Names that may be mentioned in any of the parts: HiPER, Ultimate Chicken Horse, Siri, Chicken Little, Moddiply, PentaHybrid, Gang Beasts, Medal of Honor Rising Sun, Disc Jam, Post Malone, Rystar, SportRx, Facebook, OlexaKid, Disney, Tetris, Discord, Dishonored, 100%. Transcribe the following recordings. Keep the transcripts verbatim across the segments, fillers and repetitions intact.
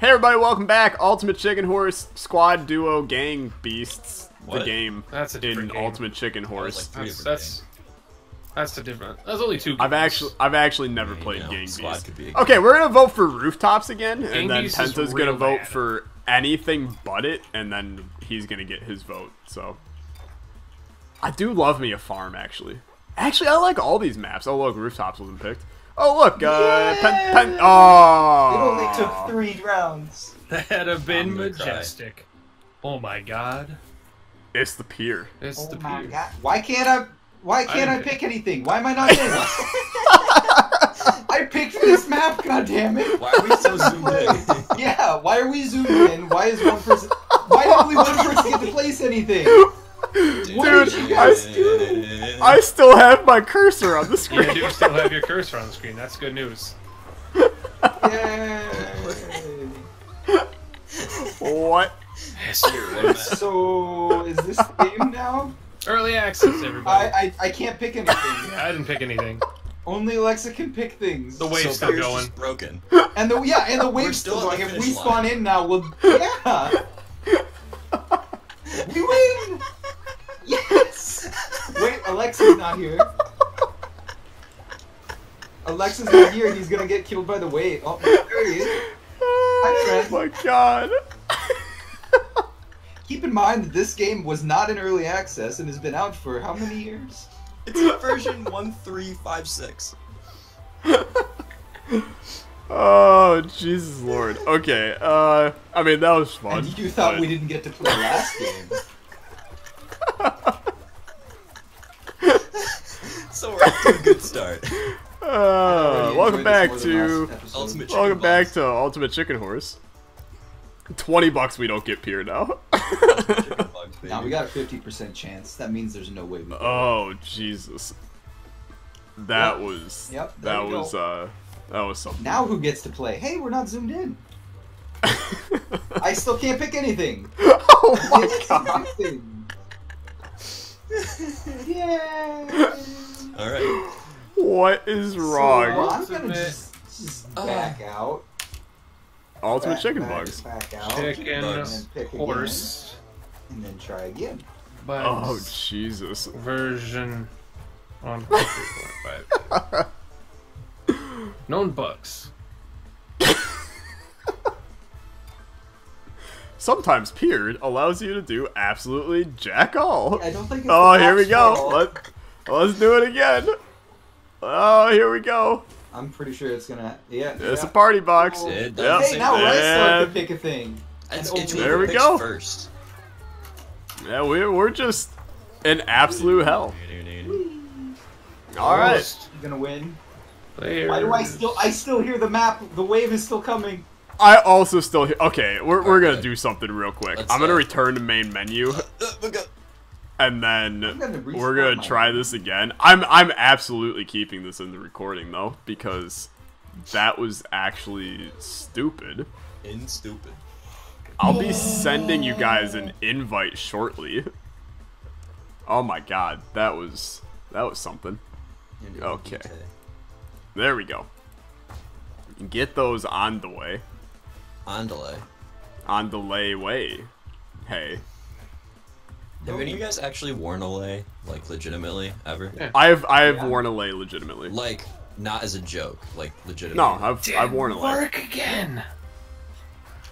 Hey everybody, welcome back. Ultimate Chicken Horse, Squad Duo, Gang Beasts, what? The game. That's a different in game. Ultimate Chicken Horse. That like that's that's, that's a different. That's only two games. I've actually I've actually never yeah, played you know, Gang Beasts. Could be okay, we're gonna vote for rooftops again, Gang and then Beast Penta's gonna vote for anything but it, and then he's gonna get his vote. So I do love me a farm, actually. Actually, I like all these maps. Oh look, rooftops wasn't picked. Oh look, uh, pen, pen, oh! It only took three rounds. That'd have been majestic. Cry. Oh my god. It's the pier. It's oh the pier. God. Why can't I, why can't I'm... I pick anything? Why am I not doing it? I picked this map, goddammit. Why are we so zoomed in? Yeah, why are we zoomed in? Why is one person, why did only one person get to place anything? Dude, what did you guys I, do? I still have my cursor on the screen. Yeah, you do still have your cursor on the screen. That's good news. Yay! What? So, is this the game now? Early access, everybody. I, I, I can't pick anything. Yeah, I didn't pick anything. Only Alexa can pick things. The wave's so still going. Just broken. And the yeah, and the wave's still, still going. If we line. spawn in now, we'll yeah. We win! Yes! Wait, Alexa's not here. Alexa's not here, he's gonna get killed by the wave. Oh, there he is. Hi, friend. Oh my god. Keep in mind that this game was not in early access and has been out for how many years? It's version one three five six. Oh, Jesus Lord. Okay, uh, I mean, that was fun. And you thought but... we didn't get to play last game. So we're off to a good start. Uh, really welcome back to... Ultimate welcome back balls. to Ultimate Chicken Horse. twenty bucks we don't get pier now. Now we got a fifty percent chance. That means there's no way we can. Oh, Jesus. That yep. was... Yep, that was, go. uh... That was something. Now who gets to play? Hey, we're not zoomed in. I still can't pick anything. Oh my god. Yeah. All right. What is wrong? So, well, I'm gonna just, just back out. Ultimate back, chicken back, bugs. Back out. Chicken bugs. Pick horse. Again, and then try again. Bugs. Oh Jesus. Version on one three four five. Known bugs. Sometimes peered allows you to do absolutely jack all. I don't think it's oh, here we go. Let, let's do it again. Oh, here we go. I'm pretty sure it's gonna. Yeah. It's yeah. a party box. Oh, it does. Hey, seem now I start to pick a thing. It's, it's there we go. First. Yeah, we're we're just in absolute hell. All right. You're gonna win. Players. Why do I still? I still hear the map. The wave is still coming. I also still hear. Okay, we're we're okay. gonna do something real quick. Let's I'm gonna uh, return to main menu, uh, uh, and then gonna we're gonna try this again. I'm I'm absolutely keeping this in the recording though because that was actually stupid. In stupid. I'll be sending you guys an invite shortly. Oh my god, that was that was something. Okay. There we go. Get those on the way. On delay. On delay way. Hey. Have any of you guys actually worn a lay, like legitimately, ever? Yeah. I've I've yeah. worn a lay legitimately. Like not as a joke, like legitimately. No, I've Didn't I've worn a lay. Work again.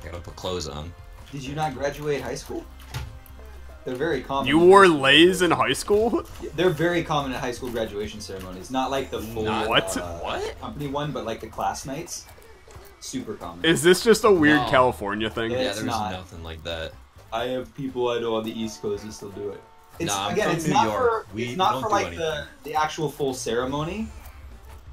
I gotta put clothes on. Did you not graduate high school? They're very common. You wore lays in high school? They're very common at high school graduation ceremonies. Not like the full what? Uh, what? company one, but like the class nights. Super common. Is this just a weird no. California thing? Yeah, there's nothing like that. I have people I know on the East Coast that still do it. It's, nah, I'm again, from it's New not York. for we it's not for like the, the actual full ceremony.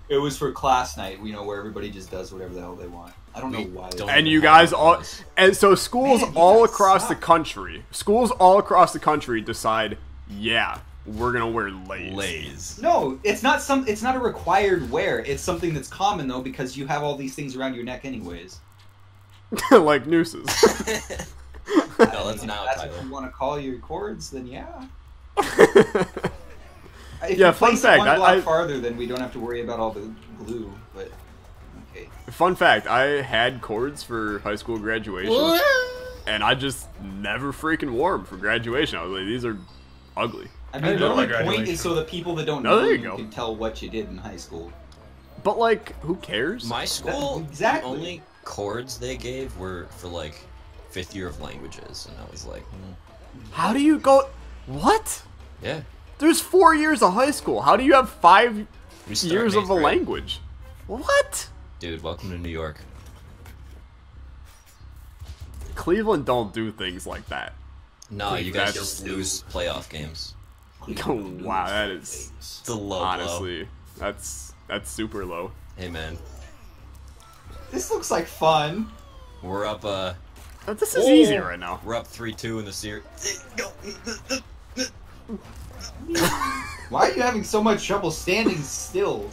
It was for class night, you know, where everybody just does whatever the hell they want. I don't we know why. Don't and you guys all, and so schools Man, all across suck. the country, schools all across the country decide, yeah, we're gonna wear lays. Lays. No, it's not some. It's not a required wear. It's something that's common though, because you have all these things around your neck anyways. Like nooses. No, that's not. That's what you want to call your cords, then yeah. If yeah, fun fact. One block I, I, farther, then we don't have to worry about all the glue. But okay. Fun fact, I had cords for high school graduation, what? And I just never freaking wore them for graduation. I was like, these are ugly. I mean, the only point is so the people that don't no, know you go. can tell what you did in high school. But, like, who cares? My school, that, exactly. the only cords they gave were for, like, fifth year of languages, and I was like, hmm. How do you go... What? Yeah. There's four years of high school. How do you have five years of a grade. language? What? Dude, welcome to New York. Cleveland don't do things like that. No, Cleveland, you guys just lose playoff games. Oh, wow, that is... The low Honestly, low. that's... That's super low. Hey, man. This looks like fun. We're up, uh... Oh, this is oh, easy right now. We're up three two in the series. Why are you having so much trouble standing still?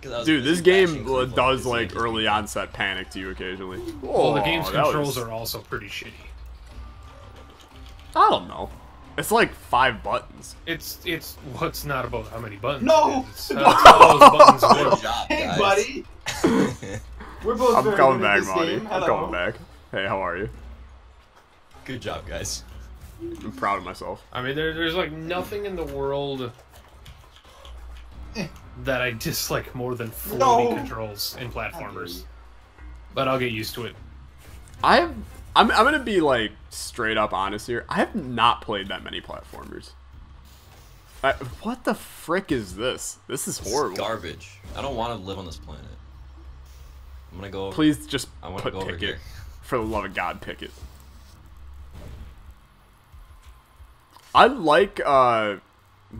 Dude, this game does, like, early onset panic to you occasionally. Well, oh, the game's controls was... are also pretty shitty. I don't know. It's like five buttons. It's it's well, it's not about how many buttons. No, it's no. How those buttons work. Job, hey, buddy. We're both. I'm coming back, Monty. Game. I'm Hello. coming back. Hey, how are you? Good job, guys. I'm proud of myself. I mean, there, there's like nothing in the world that I dislike more than floating no. controls in platformers. But I'll get used to it. I have. I'm, I'm gonna be like straight up honest here. I have not played that many platformers. I, what the frick is this? This is this horrible. Is garbage. I don't want to live on this planet. I'm gonna go. Over Please just I want to go pick it. For the love of God, pick it. I like. Uh,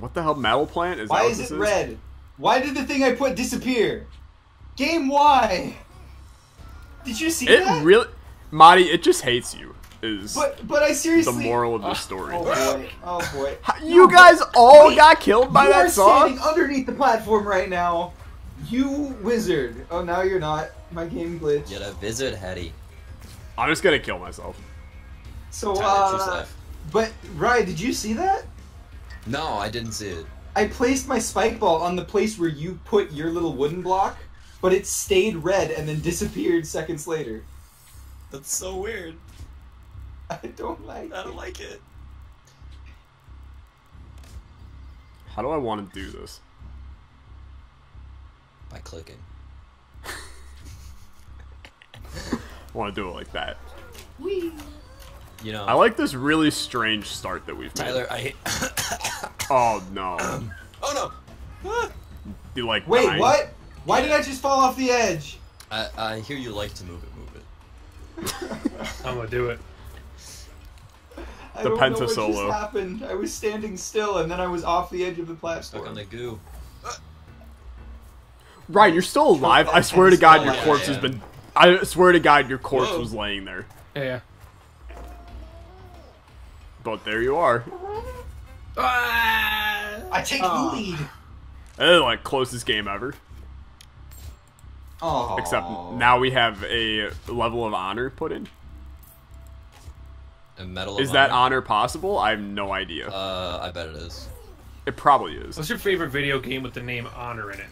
what the hell, metal plant is? Why that is it is? red? Why did the thing I put disappear? Game, why? Did you see it? That? Really. Marty, it just hates you. Is but but I seriously the moral of the story. Oh boy! Oh boy! You no, guys all wait, got killed by that song. You are standing underneath the platform right now. You wizard! Oh, now you're not. My game glitched. You're a wizard, Hattie. I'm just gonna kill myself. So uh, but Ryan, did you see that? No, I didn't see it. I placed my spike ball on the place where you put your little wooden block, but it stayed red and then disappeared seconds later. That's so weird. I don't like it. I don't like it. How do I want to do this? By clicking. I want to do it like that. Whee! You know, I like this really strange start that we've Tyler, made. Tyler, I... oh, no. Um, oh, no. You like Wait, dying. what? Why did I just fall off the edge? I, I hear you like to move it. I'm gonna do it. I the don't penta know what solo. Just happened. I was standing still, and then I was off the edge of the platform. Stuck on the goo. Ryan, you're still alive. I swear to God, your corpse yeah, yeah. has been. I swear to God, your corpse Whoa. was laying there. Yeah. But there you are. Ah, I take oh. the lead. That is like closest game ever. Aww. Except now we have a level of honor put in. A medal. Is that honor possible? I have no idea. Uh, I bet it is. It probably is. What's your favorite video game with the name Honor in it?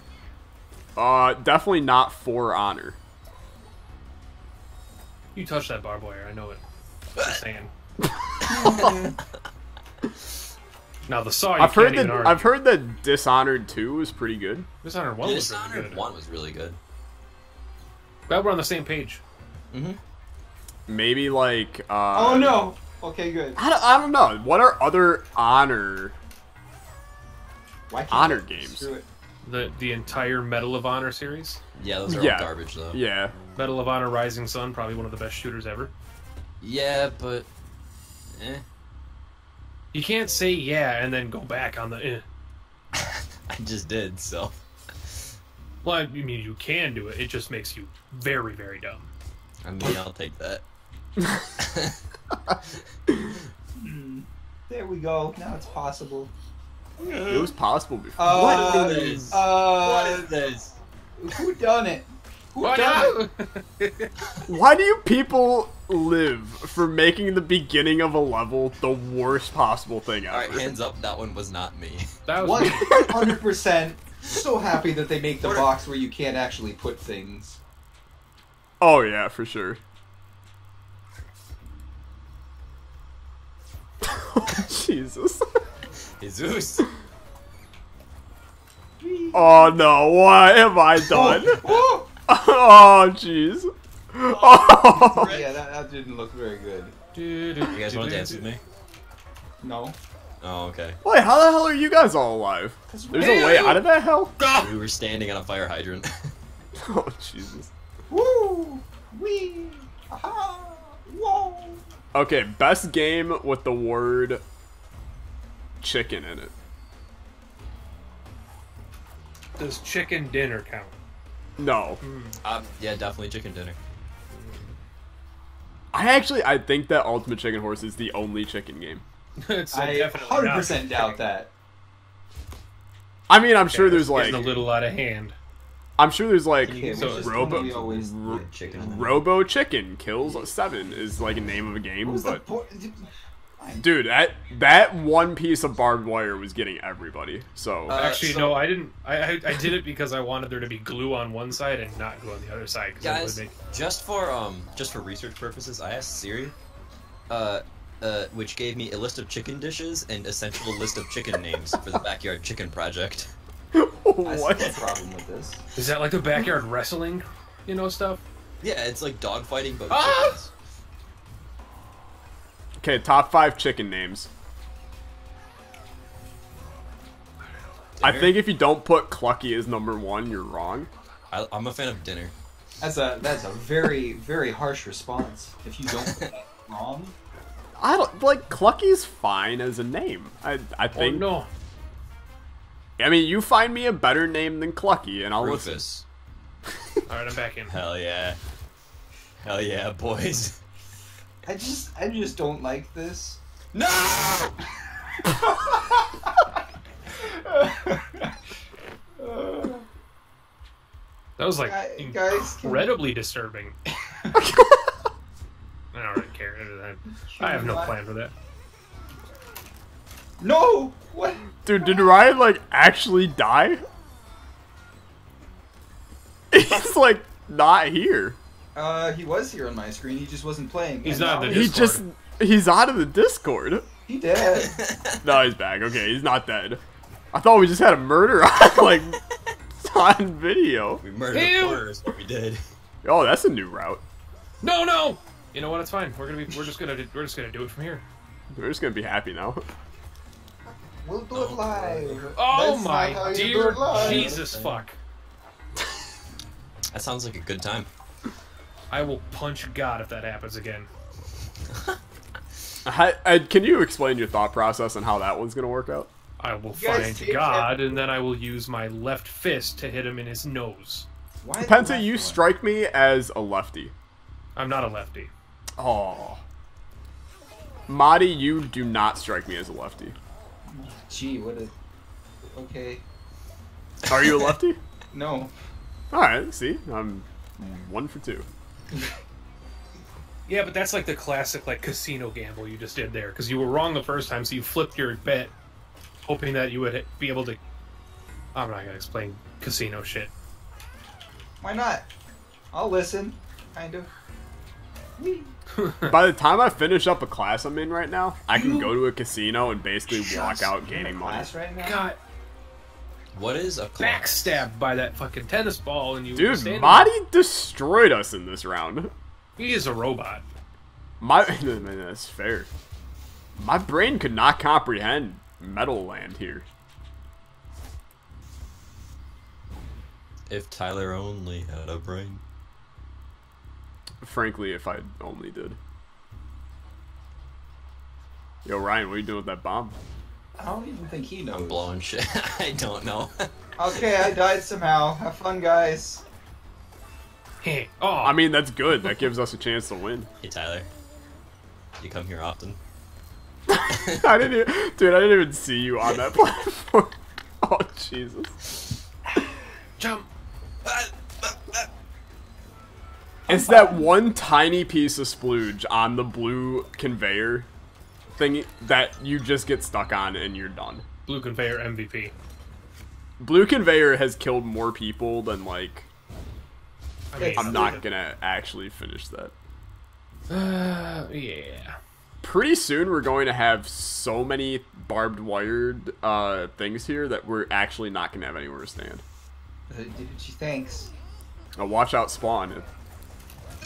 Uh, definitely not For Honor. You touched that barbed wire, I know it. Just saying. Now the saw. I've heard that. I've heard that Dishonored two was pretty good. Dishonored one. Yeah, was Dishonored really good. one was really good. Glad we're on the same page. Mm-hmm. Maybe like. Uh, oh no! Okay, good. I don't, I don't know. What are other honor? Why can't honor games? It? The the entire Medal of Honor series. Yeah, those are yeah. all garbage though. Yeah. Medal of Honor Rising Sun, probably one of the best shooters ever. Yeah, but. Eh. You can't say yeah and then go back on the. Eh. I just did so. Well, I mean, you can do it. It just makes you very, very dumb. I mean, I'll take that. There we go. Now it's possible. It was possible before. Uh, what is this? Uh, what is this? Who done it? Who Why done it? it? Why do you people live for making the beginning of a level the worst possible thing ever? All right, hands up. That one was not me. That was one hundred percent. So happy that they make the what box where you can't actually put things. Oh yeah, for sure. Jesus. Jesus. Oh no, what have I done? Oh jeez. Oh. Yeah, that, that didn't look very good. You guys want to dance with me? No. Oh, okay. Wait, how the hell are you guys all alive? There's a way out of that hell? We were standing on a fire hydrant. Oh, Jesus. Woo! Wee! Aha! Whoa! Okay, best game with the word chicken in it. Does chicken dinner count? No. Mm. Um, yeah, definitely chicken dinner. I actually, I think that Ultimate Chicken Horse is the only chicken game. It's I one hundred percent doubt that. I mean, I'm okay, sure there's like a little out of hand. I'm sure there's like okay, so Robo always ro chicken Robo Chicken Kills Seven is like a name of a game, but dude, that that one piece of barbed wire was getting everybody. So uh, actually, so... no, I didn't. I, I I did it because I wanted there to be glue on one side and not glue on the other side. Guys, make... just for um, just for research purposes, I asked Siri. Uh. Uh, which gave me a list of chicken dishes and a central list of chicken names for the Backyard Chicken Project. What? That's the problem with this. Is that like the backyard wrestling, you know, stuff? Yeah, it's like dogfighting, but ah! chickens. Okay, top five chicken names. Dinner? I think if you don't put Clucky as number one, you're wrong. I, I'm a fan of dinner. That's a that's a very very harsh response. If you don't put that wrong. I don't like Clucky's fine as a name. I I think. Oh, no. I mean, you find me a better name than Clucky, and I'll Rufus. Listen. All right, I'm back in. Hell yeah, hell yeah, boys. I just I just don't like this. No. That was like guys, incredibly guys, disturbing. I don't really care. I have no plan for that. No! What? Dude, did Ryan, like, actually die? He's, like, not here. Uh, he was here on my screen. He just wasn't playing. He's not in the Discord. He just... He's out of the Discord. He dead. No, he's back. Okay, he's not dead. I thought we just had a murder on, like, on video. We murdered a murderer is what we did. Oh, that's a new route. No, no! You know what? It's fine. We're gonna be. We're just gonna. We're just gonna do it from here. We're just gonna be happy now. We'll do it live. Oh my dear Jesus fuck! That sounds like a good time. I will punch God if that happens again. I, I, can you explain your thought process and how that one's gonna work out? I will find God and then I will use my left fist to hit him in his nose. Why Penta, you strike me as a lefty. I'm not a lefty. Oh, Madi, you do not strike me as a lefty. Gee, what a... Okay. Are you a lefty? No. Alright, see? I'm one for two. Yeah, but that's like the classic like casino gamble you just did there, because you were wrong the first time, so you flipped your bet, hoping that you would be able to... I'm not going to explain casino shit. Why not? I'll listen. Kind of. By the time I finish up a class I'm in right now, I can you go to a casino and basically walk out gaining money. Right now? God. What is a class? Backstabbed by that fucking tennis ball and you Dude, Madi destroyed us in this round. He is a robot. My man, that's fair. My brain could not comprehend Metal Land here. If Tyler only had a brain. Frankly, if I only did. Yo, Ryan, what are you doing with that bomb? I don't even think he knows. I'm blowing shit. I don't know. Okay, I died somehow. Have fun, guys. Hey. Oh, I mean, that's good. That gives us a chance to win. Hey, Tyler. You come here often? I didn't even, dude, I didn't even see you on that platform. Oh, Jesus. Jump. It's that one tiny piece of splooge on the blue conveyor thing that you just get stuck on and you're done. Blue conveyor M V P. Blue Conveyor has killed more people than, like... Okay, I'm not gonna actually finish that. Uh, yeah. Pretty soon we're going to have so many barbed wired uh, things here that we're actually not gonna have anywhere to stand. Uh, she thanks. Now watch out, spawn.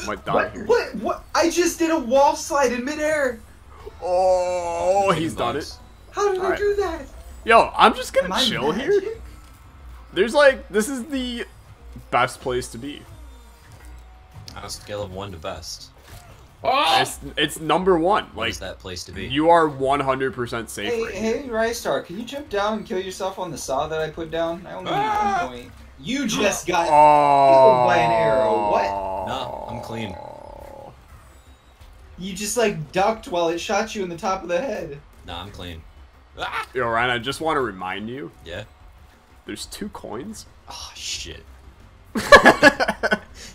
I might die what, here. What? What? I just did a wall slide in midair. Oh, he's done it. How did All I right. do that? Yo, I'm just gonna Am chill here. There's like, this is the best place to be. On a scale of one to best. Oh! It's, it's number one. Like, what is that place to be? You are one hundred percent safe. Hey, right hey, Rystar, can you jump down and kill yourself on the saw that I put down? I only ah! need one point. You just got killed oh. by an arrow. What? No, I'm clean. You just like ducked while it shot you in the top of the head. No, I'm clean. Ah! Yo, Ryan, I just want to remind you. Yeah. There's two coins. Oh shit.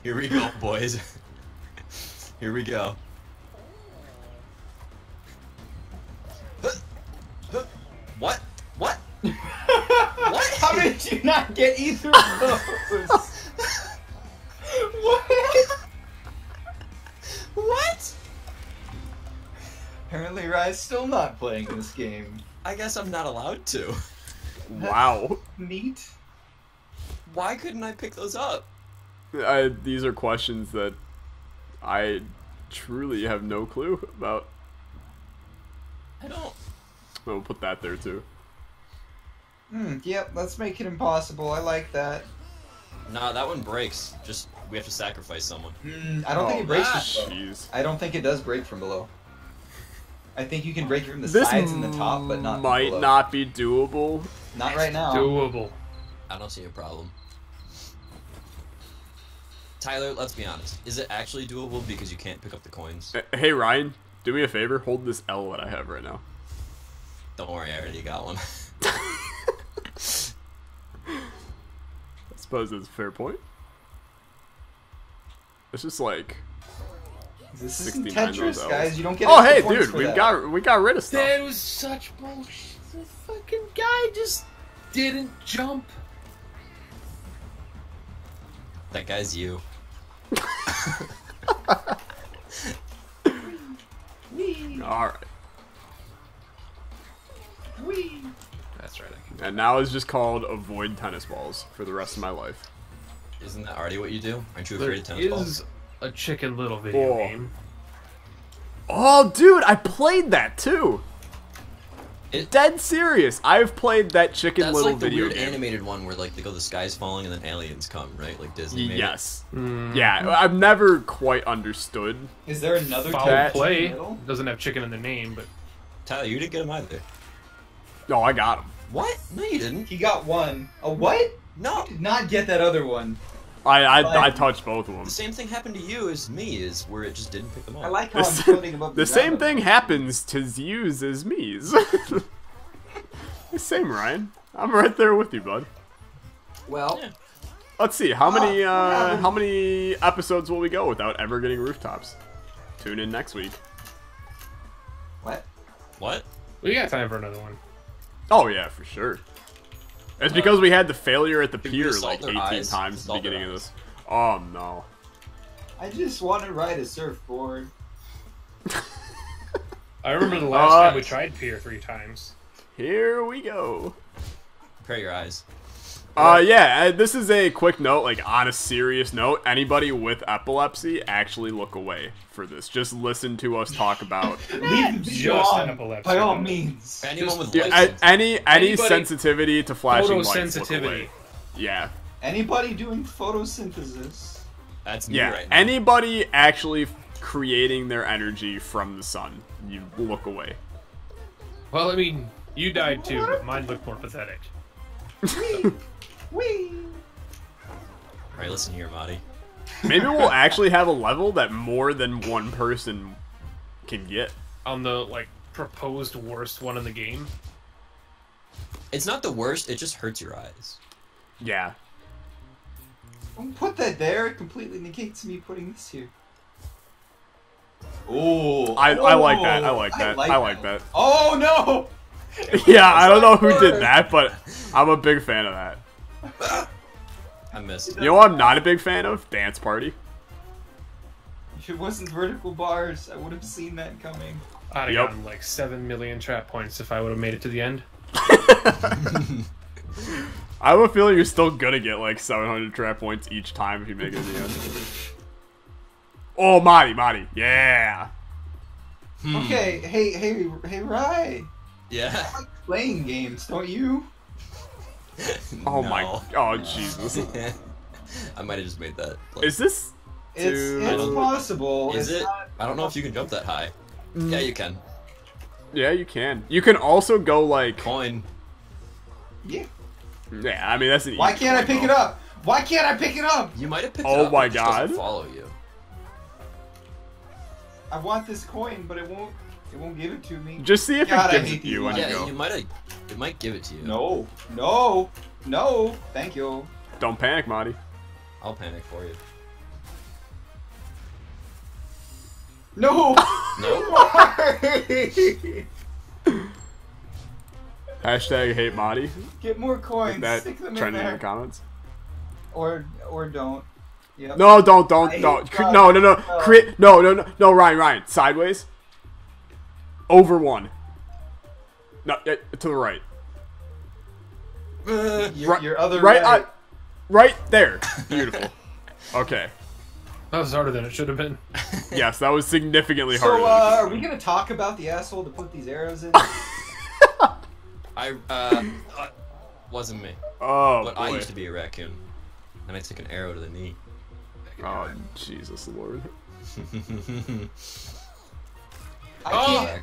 Here we go, boys. Here we go. What? What? What? How did you not get either of those? What? What? Apparently Rye's still not playing this game. I guess I'm not allowed to. Wow. Neat. Why couldn't I pick those up? I, these are questions that I truly have no clue about. I don't. We'll put that there too. Hmm. Yep. Let's make it impossible. I like that. Nah, that one breaks. Just we have to sacrifice someone. Mm, I don't oh, think it breaks. From below. I don't think it does break from below. I think you can break it from the this sides and the top, but not might below. Not be doable. Not it's right now. Doable. I don't see a problem. Tyler, let's be honest. Is it actually doable because you can't pick up the coins? Hey, Ryan, do me a favor. Hold this L that I have right now. Don't worry, I already got one. I suppose that's a fair point. It's just like... This is Tetris, guys. You don't get oh, hey, dude, we that. got we got rid of stuff. That was such bullshit. The fucking guy just didn't jump. That guy's you. Wee. All right. Wee. That's right. I can and now it's just called avoid tennis balls for the rest of my life. Isn't that already what you do? Aren't you afraid of tennis balls? There is a Chicken Little video oh. game. Oh, dude, I played that too. It, Dead serious. I've played that Chicken Little like the video weird game. Animated one where like they go, the sky's falling and then aliens come, right? Like Disney. Yes. Mm. Yeah, I've never quite understood. Is there another Foul play? It doesn't have chicken in the name, but Tyler, you didn't get him either. No, oh, I got him. What? No, you didn't. He got one. A what? No, he did not get that other one. I I, but I touched both of them. The same thing happened to you as me, is where it just didn't pick them up. I like how the I'm floating them up. The same thing happens to yous as me's. Same, Ryan. I'm right there with you, bud. Well, yeah. Let's see how many uh, uh, how many episodes will we go without ever getting rooftops? Tune in next week. What? What? We got time for another one. Oh yeah, for sure. It's because we had the failure at the pier like eighteen eyes. times at the beginning of this. Oh no. I just want to ride a surfboard. I remember the last uh, time we tried pier three times. Here we go. Prepare your eyes. Uh, yeah, this is a quick note, like on a serious note, anybody with epilepsy actually look away for this. Just listen to us talk about just on, epilepsy. By all means. Anyone with yeah, light any any anybody, sensitivity to flashing lights, look away. Yeah. Anybody doing photosynthesis. That's me yeah, right now. Anybody actually creating their energy from the sun, you look away. Well, I mean, you died too, but mine looked more pathetic. Wee. All right, listen here, Marty. Maybe we'll actually have a level that more than one person can get. On the like proposed worst one in the game. It's not the worst; it just hurts your eyes. Yeah. Don't put that there. It completely negates me putting this here. Ooh. I, oh, I like that. I like that. I like, I like that. that. Oh no. Yeah, I don't know who did that, but I'm a big fan of that. I missed. You know what I'm not a big fan of? Dance Party. If it wasn't vertical bars, I would have seen that coming. I'd have yep. gotten like seven million trap points if I would have made it to the end. I have a feeling you're still gonna get like seven hundred trap points each time if you make it to the end. Oh, Marty, Marty. Yeah! Hmm. Okay, hey, hey, hey, Rai. Yeah? I like playing games, don't you? Oh no. my, oh no. Jesus. I might have just made that. Like, is this? It's, it's possible. Is it's it? Not, I don't know if you can jump that high. Mm. Yeah, you can. Yeah, you can. You can also go like... Coin. Yeah. Yeah, I mean, that's an Why can't I pick though. it up? Why can't I pick it up? You might have picked oh it up. Oh my god. It follow you. I want this coin, but it won't. It won't give it to me. Just see if God, it gives it to you when yeah, you go. Yeah, you might. It might give it to you. No, no, no. Thank you. Don't panic, Marty. I'll panic for you. No. No. Hashtag hate Marty. Get more coins. Is that Stick them trending in, in the comments. Or or don't. Yep. No, don't, don't, I don't. God, no, no, no. God. Create. No, no, no, no. Ryan, Ryan. Sideways. Over one. No, to the right. Uh, your, your other right. Right, I, right there. Beautiful. Okay. That was harder than it should have been. Yes, that was significantly harder. So, uh, than are we going to talk about the asshole to put these arrows in? I, uh, wasn't me. Oh, But boy. I used to be a raccoon. And I took an arrow to the knee. Oh, Jesus Lord. I oh. can't.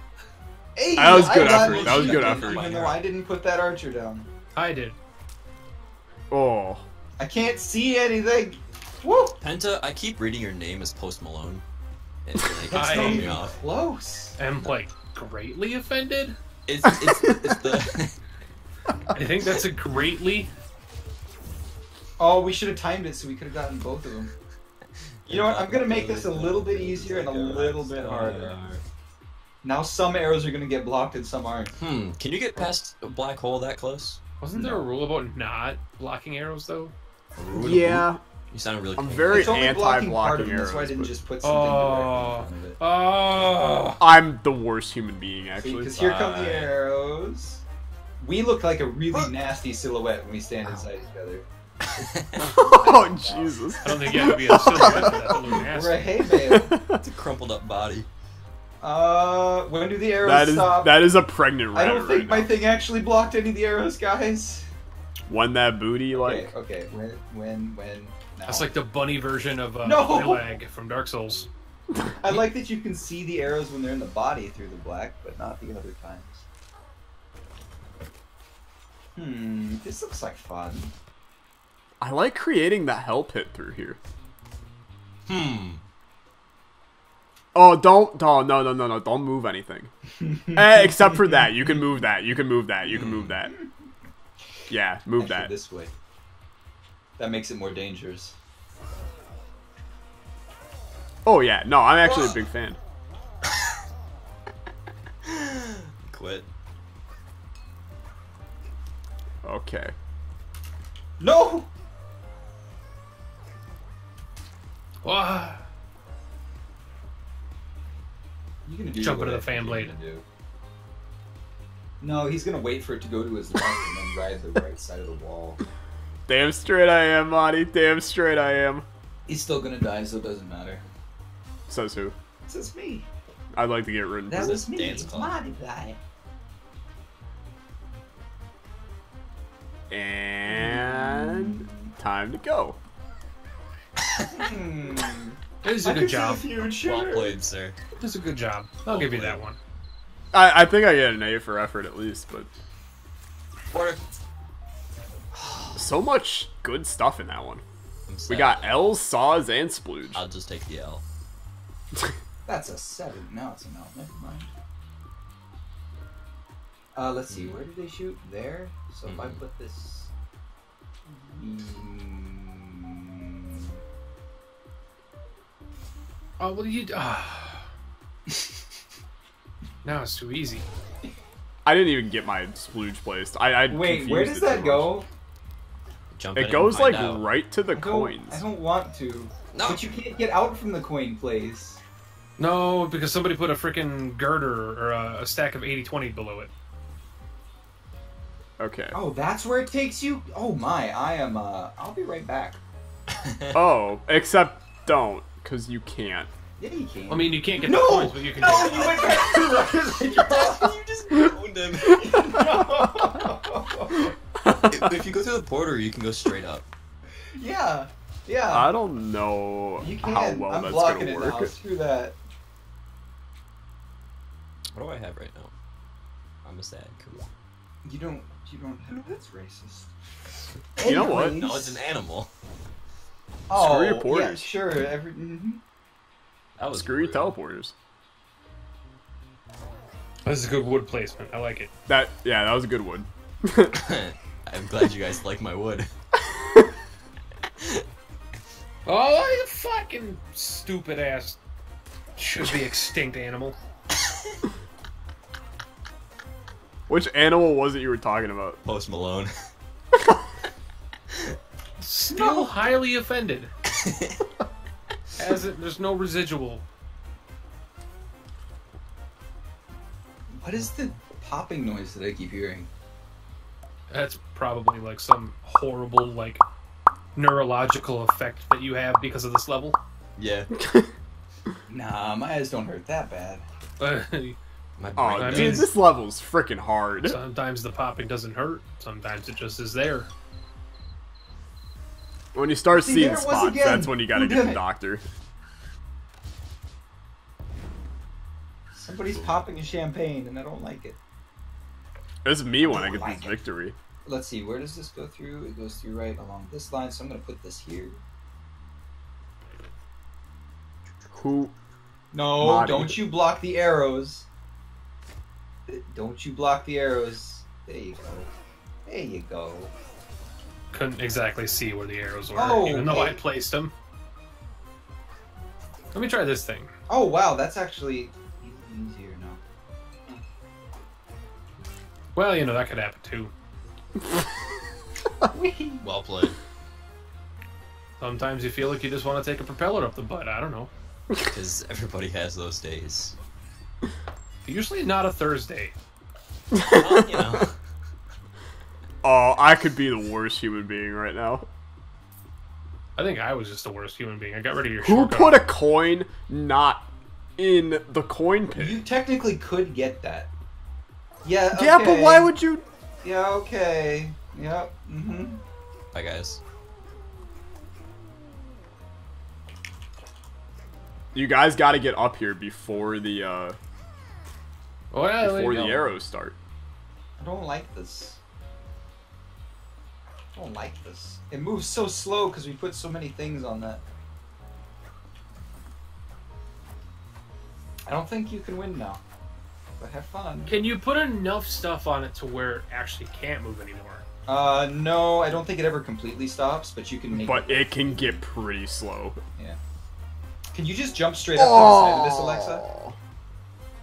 Hey, that was good I effort. That was good effort. Even though I didn't put that archer down. I did. Oh. I can't see anything. Woo. Penta, I keep reading your name as Post Malone. It's like, it's throwing me off. Close. I'm like greatly offended. It's, it's, it's the. I think that's a greatly. Oh, we should have timed it so we could have gotten both of them. You know what? I'm going to make this a little bit easier and a little bit harder. Now some arrows are going to get blocked and some aren't. Hmm. Can you get past a black hole that close? Wasn't there a rule about not blocking arrows, though? Yeah. You sound really I'm cool. very anti-blocking blocking arrows. That's why I didn't but... just put something oh, directly in front of it. Oh. I'm the worst human being, actually. Because here come the arrows. We look like a really nasty silhouette when we stand inside each other. Oh Jesus! I don't think you have to be a silhouette for that. We're a hay bale. It's a crumpled up body. Uh, when do the arrows that is, stop? That is a pregnant rabbit. I don't think right my now. thing actually blocked any of the arrows, guys. When that booty like okay, okay. when when when now. That's like the bunny version of uh, no! Lag from Dark Souls. I like that you can see the arrows when they're in the body through the black, but not the other times. Hmm, this looks like fun. I like creating the hell pit through here. Hmm. Oh, don't, don't, no, no, no, no, don't move anything. eh, except for that, you can move that, you can move that, you can move that. Yeah, move Actually, that. This way. That makes it more dangerous. Oh yeah, no, I'm actually Whoa. a big fan. Quit. Okay. No. Wow. You gonna do jump into the fan blade? No, he's gonna wait for it to go to his left and then ride the right side of the wall. Damn straight I am, Monty. Damn straight I am. He's still gonna die, so it doesn't matter. Says who? Says me. I'd like to get rid of this. That was me. Dance it's Moddiply. And time to go. This is a good job. Well played, sir. This is a good job. I'll well give played. you that one. I I think I get an A for effort at least, but. Or... So much good stuff in that one. We got L's, saws, and splooge. I'll just take the L. That's a seven. Now it's an L. Never mind. Uh, let's see, where did they shoot? There? So if I put this... Mm... Oh, what do you do? Oh. Now it's too easy. I didn't even get my splooge placed. I, I Wait, where does that much. go? jump it in goes and find like out. Right to the I coins. I don't want to. No. But you can't get out from the coin place. No, because somebody put a freaking girder or a, a stack of eighty twenty below it. Okay. Oh, that's where it takes you? Oh my, I am, uh, I'll be right back. Oh, except don't, because you can't. Yeah, you can. I mean, you can't get no! the coins, but you can no, get No, you went back to the You just owned him. No. If, if you go through the border, you can go straight up. Yeah, yeah. I don't know you can. how well I'm that's going to work. Now. Screw that. What do I have right now? I'm a sad cool. You don't, you don't have, that's racist. You know what? No, it's an animal. Oh, screw your porters. Yeah, sure. Every, mm-hmm. That was screw your teleporters. That was a good wood placement. I like it. That, yeah, that was a good wood. I'm glad you guys like my wood. Oh, you fucking stupid ass should be extinct animal. Which animal was it you were talking about? Post Malone. Still no. highly offended. As it, there's no residual. What is the popping noise that I keep hearing? That's probably like some horrible, like, neurological effect that you have because of this level. Yeah. Nah, my eyes don't hurt that bad. Uh, my oh, dude, this level's freaking hard. Sometimes the popping doesn't hurt. Sometimes it just is there. When you start See, seeing spots, that's when you gotta get the doctor. Somebody's popping a champagne, and I don't like it. It's me when I, I get like this it. victory. Let's see, where does this go through? It goes through right along this line, so I'm gonna put this here. Who? No, Moddy. Don't you block the arrows. Don't you block the arrows. There you go. There you go. Couldn't exactly see where the arrows were, oh, even though okay. I placed them. Let me try this thing. Oh wow, that's actually easier now. Well, you know, that could happen too. Well played. Sometimes you feel like you just want to take a propeller up the butt, I don't know. Because everybody has those days. Usually not a Thursday. Well, you know. Oh, I could be the worst human being right now. I think I was just the worst human being. I got rid of your Who shortcut. put a coin not in the coin pit? You technically could get that. Yeah, okay. Yeah, but why would you... Yeah, okay. Yep. Mm-hmm. Bye, guys. You guys gotta get up here before the, uh... Oh, yeah, before the go. arrows start. I don't like this. I don't like this. It moves so slow because we put so many things on that. I don't think you can win now, but have fun. Can you put enough stuff on it to where it actually can't move anymore? Uh, no, I don't think it ever completely stops, but you can make But it, it can get pretty slow. Yeah. Can you just jump straight up oh. to the side of this, Alexa?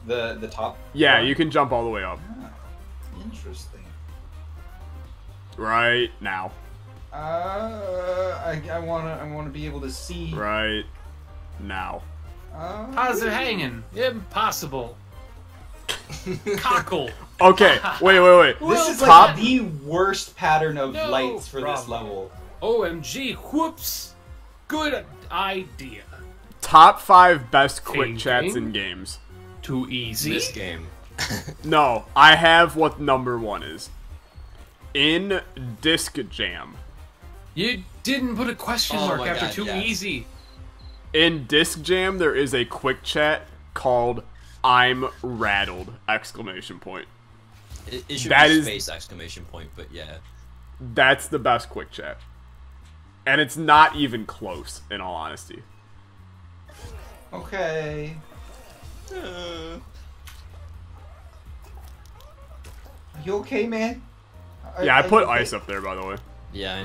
The, the top? Yeah, you can jump all the way up. Ah, interesting. Right now. Uh, I, I wanna, I wanna be able to see. Right now. Uh, How's it hanging? Impossible. Cockle. Okay. Wait, wait, wait. This well, is like the worst pattern of no lights for problem. this level. O M G! Whoops. Good idea. Top five best quick King chats King? in games. Too easy. This game. No, I have what number one is. In Disc Jam. You didn't put a question mark oh after God, too yeah. easy. In Disc Jam, there is a quick chat called "I'm rattled!" Exclamation point. It, it should that be space is, exclamation point, but yeah. That's the best quick chat, and it's not even close. In all honesty. Okay. Uh. You okay, man? Yeah, I put ice up there, by the way. Yeah, I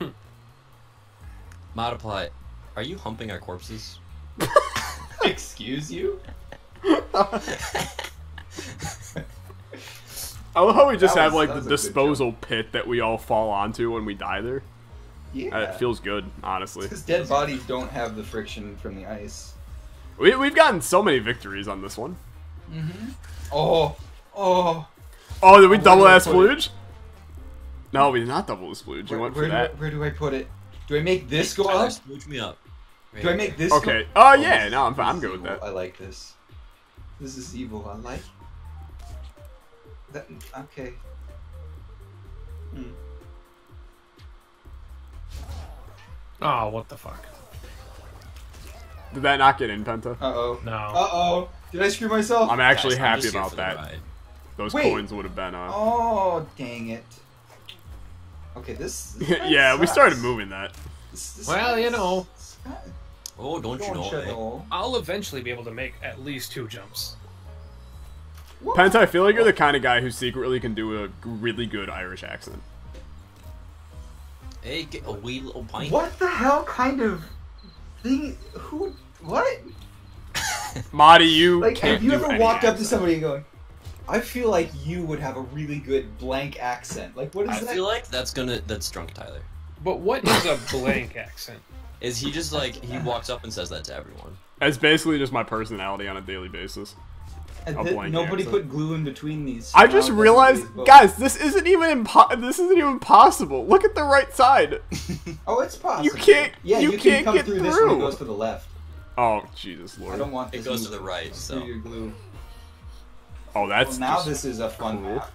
know. Moddiply, are you humping our corpses? Excuse you? I love how we just that have was, like the disposal pit that we all fall onto when we die there. Yeah, uh, it feels good, honestly. Because dead bodies don't have the friction from the ice. We we've gotten so many victories on this one. Mm-hmm. Oh, oh, oh! Did we oh, double that splooge? No, we did not double the splooge. Where, you went for where that. Do I, where do I put it? Do I make this go up? Splooge me up. Do I make this? Okay. Go? Uh, yeah, oh yeah. No, I'm fine. I'm good evil. with that. I like this. This is evil. I like. That, okay. Hmm. Oh, what the fuck? Did that not get in, Penta? Uh oh. No. Uh oh. Did I screw myself? I'm actually Guys, happy I'm about that. Those Wait. coins would have been on. Oh, dang it. Okay, this. this yeah, sucks. we started moving that. This, this well, you know. Not... Oh, don't, don't you know? You know. I'll eventually be able to make at least two jumps. What? Penta, I feel like you're the kind of guy who secretly can do a really good Irish accent. Hey, get a wee little pint. What the hell kind of thing? Who? What? Marty, you like, can't have you do ever walked accent. up to somebody and going, I feel like you would have a really good blank accent. Like, what is I that? I feel like that's gonna, that's drunk Tyler. But what is a blank accent? Is he just like, he walks up and says that to everyone. That's basically just my personality on a daily basis. Nobody put glue in between these. I just realized, guys, this isn't even impo this isn't even possible. Look at the right side. Oh, it's possible. You can't. Yeah, you, you can't come get through. through. This one goes to the left. Oh, Jesus Lord! I don't want. It goes to the right. So. Your glue. Oh, that's. Well, now this is a fun cool. map.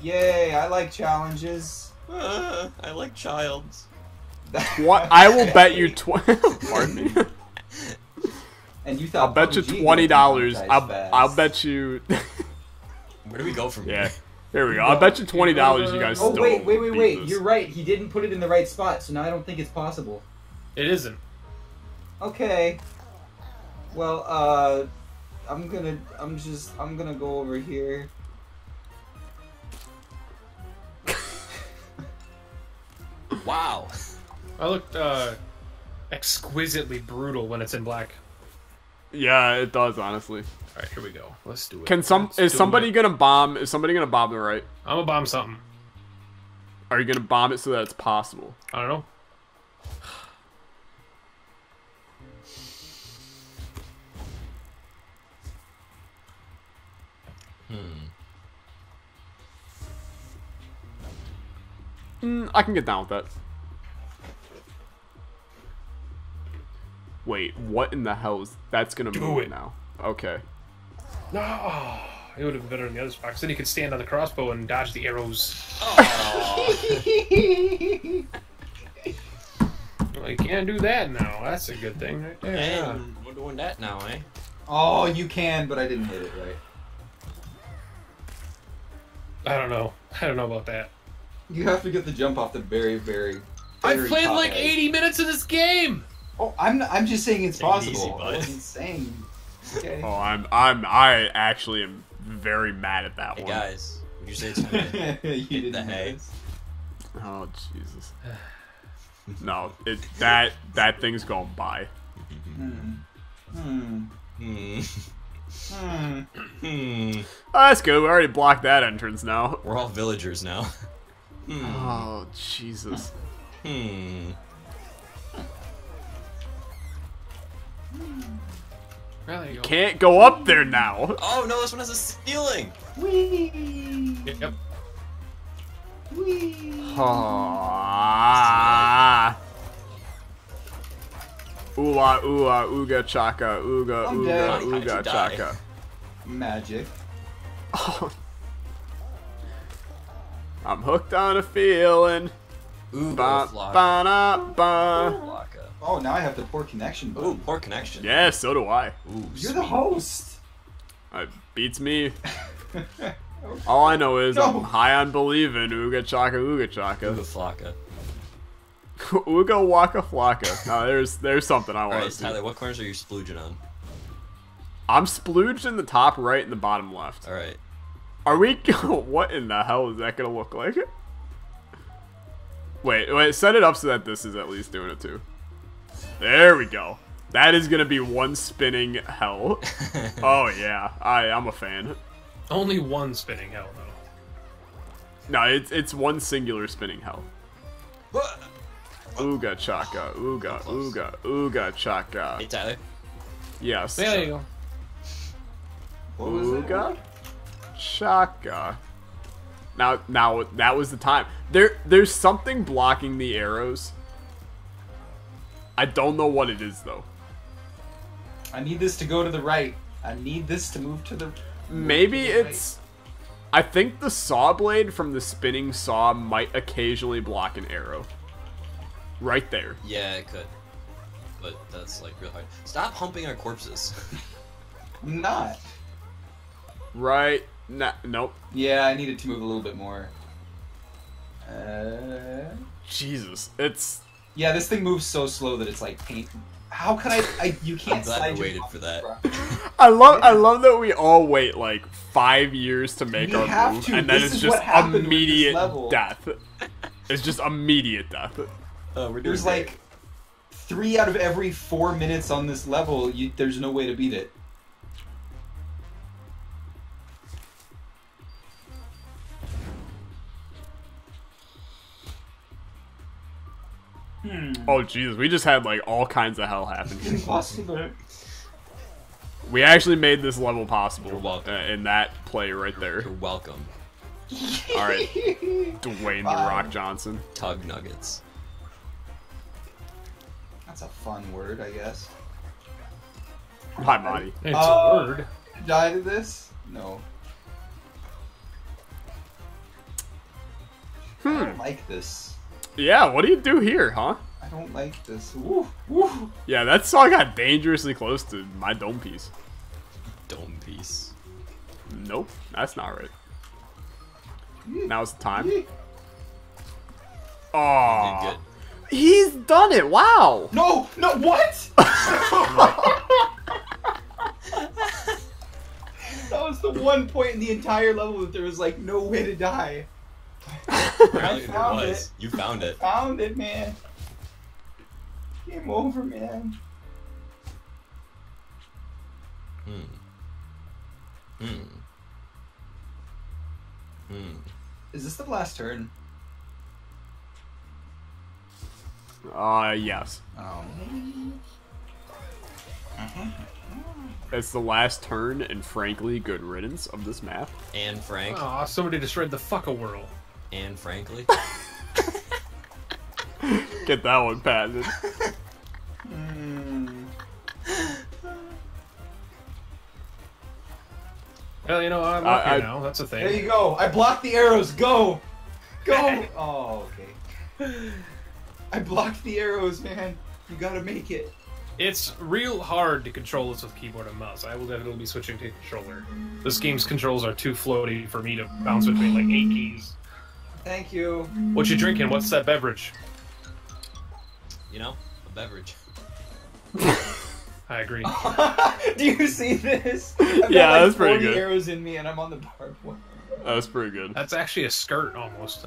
Yay! I like challenges. Uh, I like childs. What? I will bet you twenty. Pardon me. And you thought I'll bet you twenty dollars. I'll, I'll bet you. Where do we go from here? Yeah, here we go. I'll bet you twenty dollars. You guys. Oh still wait, wait, wait, wait! This. You're right. He didn't put it in the right spot, so now I don't think it's possible. It isn't. Okay. Well, uh, I'm gonna. I'm just. I'm gonna go over here. Wow. I looked uh, exquisitely brutal when it's in black. Yeah, it does, honestly. Alright, here we go. Let's do it. Can some Let's is somebody it. gonna bomb is somebody gonna bomb the right? I'm gonna bomb something. Are you gonna bomb it so that it's possible? I don't know. Hmm. Mm, I can get down with that. Wait, what in the hell is that's gonna move it now? Okay. No, oh, it would have been better in the other spot. Cause then you could stand on the crossbow and dodge the arrows. Oh. Well, you can't do that now. That's a good thing, right there. Yeah. And we're doing that now, eh? Oh, you can, but I didn't hit it right. I don't know. I don't know about that. You have to get the jump off the very, very. very I played like edge. eighty minutes of this game. Oh, I'm I'm just saying it's Take possible. It easy, it's insane. Okay. Oh, I'm I'm I actually am very mad at that hey, one. Guys, would you say it's funny? You did the hay. Oh Jesus. No, it that that thing's gone by. Hmm. Hmm. Hmm. Hmm. Hmm. Oh, that's good. We already blocked that entrance now. We're all villagers now. Hmm. Oh Jesus. Hmm. You can't go up there now. Oh no, this one has a ceiling. Wee. Yep. Wee. Ah. Ooh-ah, ooh-ah, ooga chaka, ooga, ooga, ooga chaka. Magic. Oh. I'm hooked on a feeling. Ooh, ba ba na ba. Oh, now I have the poor connection button. Ooh, poor connection. Yeah, so do I. Ooh, You're sweet. the host. It beats me. Okay. All I know is no. I'm high on believing. Ooga chaka, ooga chaka. Ooga flocka. Ooga waka flocka. No, there's there's something I want right, to see. Tyler, what corners are you splooging on? I'm splooged in the top right and the bottom left. All right. Are we... What in the hell is that going to look like? Wait, wait, set it up so that this is at least doing it too. There we go. That is gonna be one spinning hell. Oh yeah, I I'm a fan. Only one spinning hell though. No, it's it's one singular spinning hell. Ooga chaka, ooga, ooga, ooga chaka. Hey Tyler. Yes. There you go. What was ooga, chaka. Now, now that was the time. There, there's something blocking the arrows. I don't know what it is though. I need this to go to the right. I need this to move to the. Move Maybe to the it's. Right. I think the saw blade from the spinning saw might occasionally block an arrow. Right there. Yeah, it could. But that's like real hard. Stop humping our corpses. I'm not. Right. Nah, nope. Yeah, I needed to move a little bit more. Uh... Jesus, it's... Yeah, this thing moves so slow that it's like paint. How could I, I you can't I'm glad slide I waited for that. I love yeah. I love that we all wait like five years to make we our have move to. And then it's just immediate death. It's just immediate death. Uh, we're doing there's great. Like three out of every four minutes on this level, you, there's no way to beat it. Hmm. Oh Jesus, we just had like all kinds of hell happen here. Impossible. We actually made this level possible. You're welcome. In that play right there. You're welcome. Alright. Dwayne Fun. The Rock Johnson. Tug Nuggets. That's a fun word, I guess. Hi, Monty. It's uh, a word. Died of this? No. Hmm. I don't like this. Yeah, what do you do here, huh? I don't like this. Woo, woo. Yeah, that saw got dangerously close to my dome piece. Dome piece. Nope, that's not right. Now's the time. Oh, he's done it! Wow. No, no, what? That was the one point in the entire level that there was like no way to die. I found it, it. You found it. Found it, man. Game over, man. Hmm. Hmm. Hmm. Is this the last turn? Uh, yes. Oh. Uh-huh. It's the last turn, and frankly, good riddance of this map. And Frank. Aw, somebody destroyed the fuck-a-whirl. And frankly. Get that one patented. Mm. Well, you know, I'm up here now. That's a thing. There you go. I blocked the arrows. Go! Go! Oh, okay. I blocked the arrows, man. You gotta make it. It's real hard to control this with keyboard and mouse. I will definitely be switching to controller. This game's controls are too floaty for me to bounce between like eight keys. Thank you. What you drinking? What's that beverage? You know, a beverage. I agree. Do you see this? I've yeah, got, like, that's pretty good. Arrows in me, and I'm on the barbed wire. That's pretty good. That's actually a skirt almost.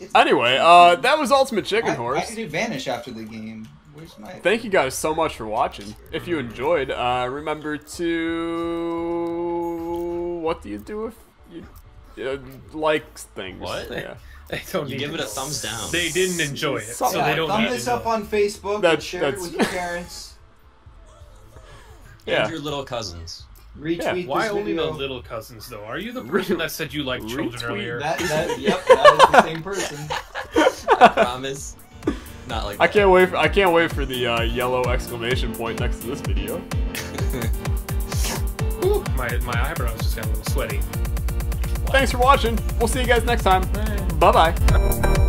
It's anyway, uh, that was Ultimate Chicken Horse. Why did it vanish after the game? Where's my... Thank you guys so much for watching. If you enjoyed, uh, remember to what do you do if you? Uh, likes things. What? Yeah. They don't you give it a thumbs down. They didn't enjoy it, so yeah, they don't. Thumb this up on Facebook that's, and share that's... it with your parents. Yeah. And your little cousins. Retweet. Yeah. This Why video. Only the little cousins though? Are you the person that said you like children earlier? That, that, yep, that is the same person. I promise. Not like. That. I can't wait. For, I can't wait for the uh, yellow exclamation point next to this video. Ooh, my my eyebrows just got a little sweaty. Thanks for watching. We'll see you guys next time. Bye-bye.